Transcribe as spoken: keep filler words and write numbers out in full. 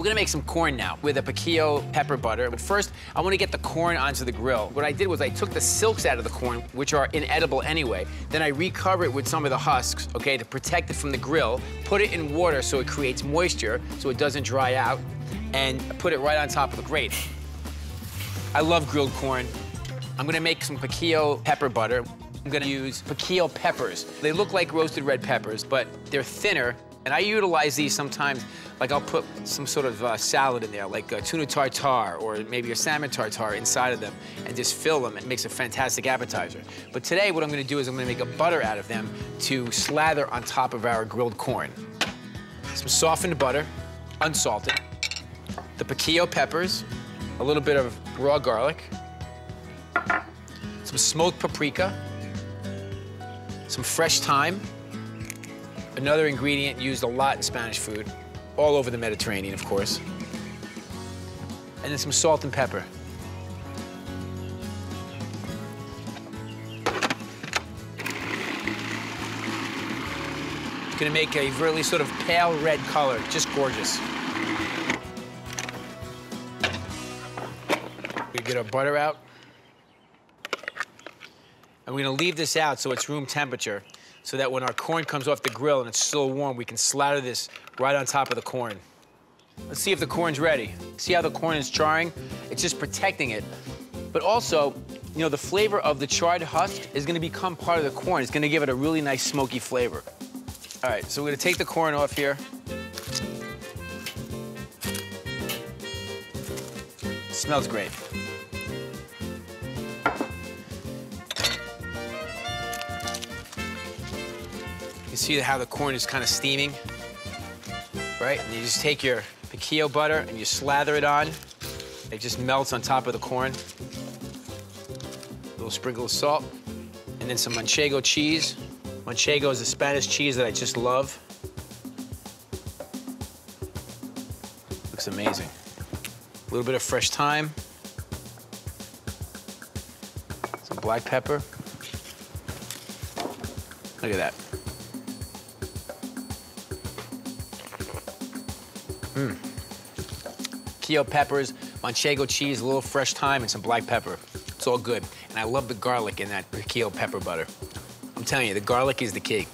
We're gonna make some corn now with a piquillo pepper butter. But first, I wanna get the corn onto the grill. What I did was I took the silks out of the corn, which are inedible anyway. Then I recover it with some of the husks, okay, to protect it from the grill. Put it in water so it creates moisture, so it doesn't dry out, and put it right on top of the grate. I love grilled corn. I'm gonna make some piquillo pepper butter. I'm gonna use piquillo peppers. They look like roasted red peppers, but they're thinner. And I utilize these sometimes, like I'll put some sort of uh, salad in there, like a tuna tartare or maybe a salmon tartare inside of them, and just fill them. It makes a fantastic appetizer. But today, what I'm gonna do is I'm gonna make a butter out of them to slather on top of our grilled corn. Some softened butter, unsalted, the piquillo peppers, a little bit of raw garlic, some smoked paprika, some fresh thyme, another ingredient used a lot in Spanish food, all over the Mediterranean, of course. And then some salt and pepper. It's gonna make a really sort of pale red color, just gorgeous. We get our butter out. And we're gonna leave this out so it's room temperature, so that when our corn comes off the grill and it's still warm, we can slather this right on top of the corn. Let's see if the corn's ready. See how the corn is charring? It's just protecting it. But also, you know, the flavor of the charred husk is gonna become part of the corn. It's gonna give it a really nice smoky flavor. All right, so we're gonna take the corn off here. It smells great. You can see how the corn is kind of steaming, right? And you just take your piquillo butter and you slather it on. It just melts on top of the corn. A little sprinkle of salt, and then some manchego cheese. Manchego is a Spanish cheese that I just love. Looks amazing. A little bit of fresh thyme, some black pepper. Look at that. Mmm. Piquillo peppers, manchego cheese, a little fresh thyme, and some black pepper. It's all good. And I love the garlic in that piquillo pepper butter. I'm telling you, the garlic is the key.